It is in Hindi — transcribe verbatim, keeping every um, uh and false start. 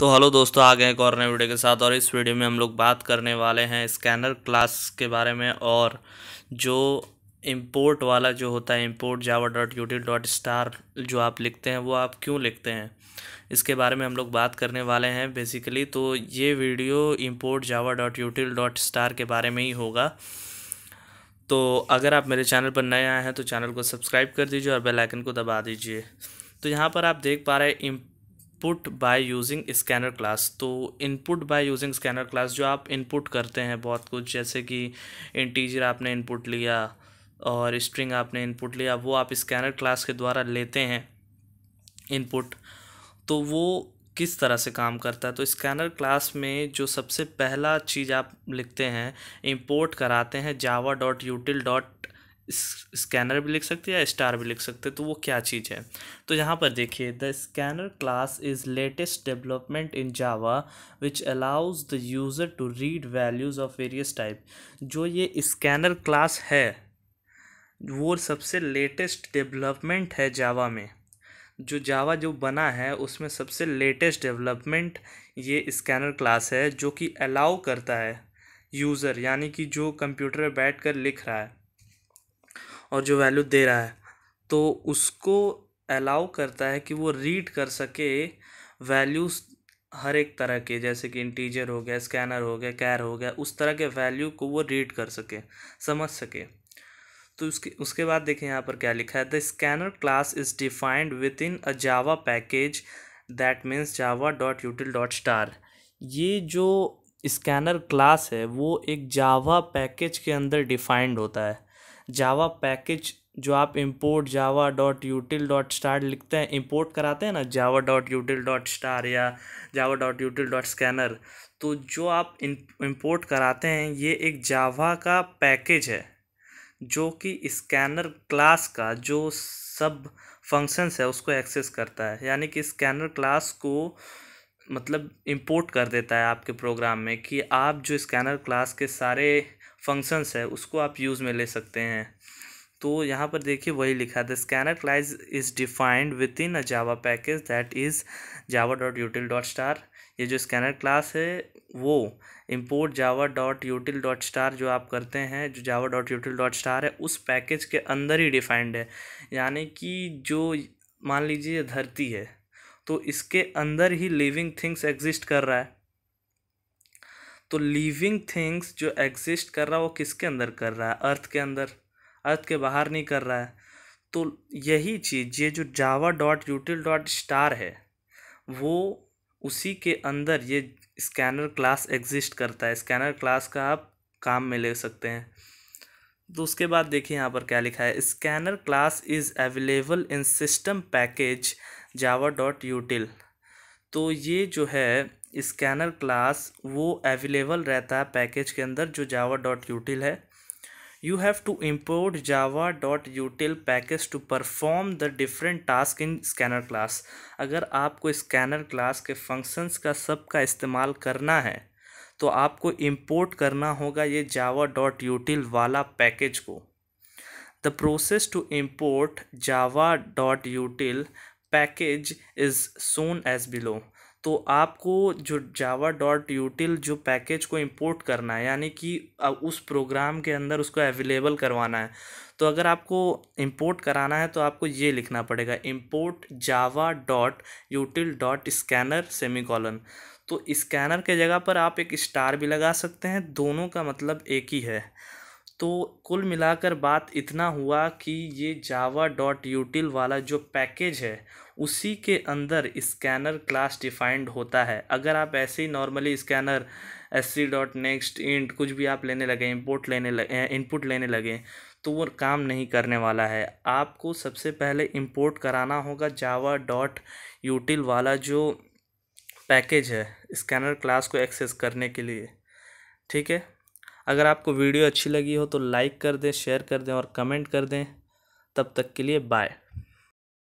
तो हेलो दोस्तों, आ गए एक और नए वीडियो के साथ। और इस वीडियो में हम लोग बात करने वाले हैं स्कैनर क्लास के बारे में, और जो इंपोर्ट वाला जो होता है इंपोर्ट java.util.** जो आप लिखते हैं वो आप क्यों लिखते हैं, इसके बारे में हम लोग बात करने वाले हैं बेसिकली। तो ये वीडियो इंपोर्ट java.util.** के बारे में ही होगा। तो अगर आप मेरे चैनल पर नए आए हैं तो चैनल को सब्सक्राइब कर दीजिए और बेल आइकन को दबा दीजिए। तो यहाँ पर आप देख पा रहे हैं input by using scanner class. तो input by using scanner class जो आप इनपुट करते हैं बहुत कुछ, जैसे कि इंटीजर आपने इनपुट लिया और स्ट्रिंग आपने इनपुट लिया, वो आप स्कैनर क्लास के द्वारा लेते हैं इनपुट। तो वो किस तरह से काम करता है, तो स्कैनर क्लास में जो सबसे पहला चीज़ आप लिखते हैं इंपोर्ट कराते हैं Java dot util dot scanner भी लिख सकते हैं या स्टार भी लिख सकते हैं। तो वो क्या चीज़ है, तो यहाँ पर देखिए, the scanner class is latest development in Java which allows the user to read values of various type. जो ये स्कैनर क्लास है वो सबसे लेटेस्ट डेवलपमेंट है जावा में। जो जावा जो बना है उसमें सबसे लेटेस्ट डेवलपमेंट ये स्कैनर क्लास है, जो कि अलाउ करता है यूज़र, यानी कि जो कंप्यूटर पर बैठ कर लिख रहा है और जो वैल्यू दे रहा है, तो उसको अलाउ करता है कि वो रीड कर सके वैल्यूज़ हर एक तरह के, जैसे कि इंटीजर हो गया, स्कैनर हो गया, कैर हो गया, उस तरह के वैल्यू को वो रीड कर सके, समझ सके। तो उसके उसके बाद देखें यहाँ पर क्या लिखा है, the scanner class is defined within a Java package that means Java dot util dot star. ये जो स्कैनर क्लास है वो एक जावा पैकेज के अंदर डिफाइंड होता है। जावा पैकेज जो आप import Java dot util dot star लिखते हैं, इंपोर्ट कराते हैं ना Java dot util dot star या Java dot util dot scanner, तो जो आप इंपोर्ट कराते हैं ये एक जावा का पैकेज है, जो कि स्कैनर क्लास का जो सब फंक्शंस है उसको एक्सेस करता है। यानी कि स्कैनर क्लास को मतलब इंपोर्ट कर देता है आपके प्रोग्राम में कि आप जो स्कैनर क्लास के सारे फंक्शंस है उसको आप यूज़ में ले सकते हैं। तो यहाँ पर देखिए वही लिखा, the scanner class is defined within a Java package that is Java dot util dot star. ये जो स्कैनर क्लास है वो import Java dot util dot star जो आप करते हैं, जो Java dot util dot star है उस पैकेज के अंदर ही डिफाइंड है। यानी कि जो मान लीजिए धरती है तो इसके अंदर ही लिविंग थिंग्स एग्जिस्ट कर रहा है। तो लिविंग थिंग्स जो एग्जिस्ट कर रहा है वो किसके अंदर कर रहा है, अर्थ के अंदर, अर्थ के बाहर नहीं कर रहा है। तो यही चीज़ ये जो Java dot util dot star है वो उसी के अंदर ये स्कैनर क्लास एग्जिस्ट करता है। स्कैनर क्लास का आप काम में ले सकते हैं। तो उसके बाद देखिए यहाँ पर क्या लिखा है, scanner class is available in system package Java dot util. तो ये जो है स्कैनर क्लास वो अवेलेबल रहता है पैकेज के अंदर जो जावा डॉट यूटिल है। You have to import Java dot util package to perform the different task in scanner class. अगर आपको स्कैनर क्लास के फंक्शंस का सब का इस्तेमाल करना है तो आपको इम्पोर्ट करना होगा ये जावा डॉट यूटिल वाला पैकेज को। The process to import Java dot util package is shown as below. तो आपको जो जावा डॉट यूटिल जो पैकेज को इंपोर्ट करना है, यानी कि उस प्रोग्राम के अंदर उसको अवेलेबल करवाना है, तो अगर आपको इंपोर्ट कराना है तो आपको ये लिखना पड़ेगा import Java dot util dot scanner semicolon. तो स्कैनर के जगह पर आप एक स्टार भी लगा सकते हैं, दोनों का मतलब एक ही है। तो कुल मिलाकर बात इतना हुआ कि ये जावा डॉट यूटिल वाला जो पैकेज है उसी के अंदर स्कैनर क्लास डिफाइंड होता है। अगर आप ऐसे ही normally scanner S C dot next int कुछ भी आप लेने लगे, इंपोर्ट लेने लगे, इनपुट लेने लगे, तो वो काम नहीं करने वाला है। आपको सबसे पहले इंपोर्ट कराना होगा जावा डॉट यूटिल वाला जो पैकेज है स्कैनर क्लास को एक्सेस करने के लिए। ठीक है, अगर आपको वीडियो अच्छी लगी हो तो लाइक कर दें, शेयर कर दें और कमेंट कर दें। तब तक के लिए बाय।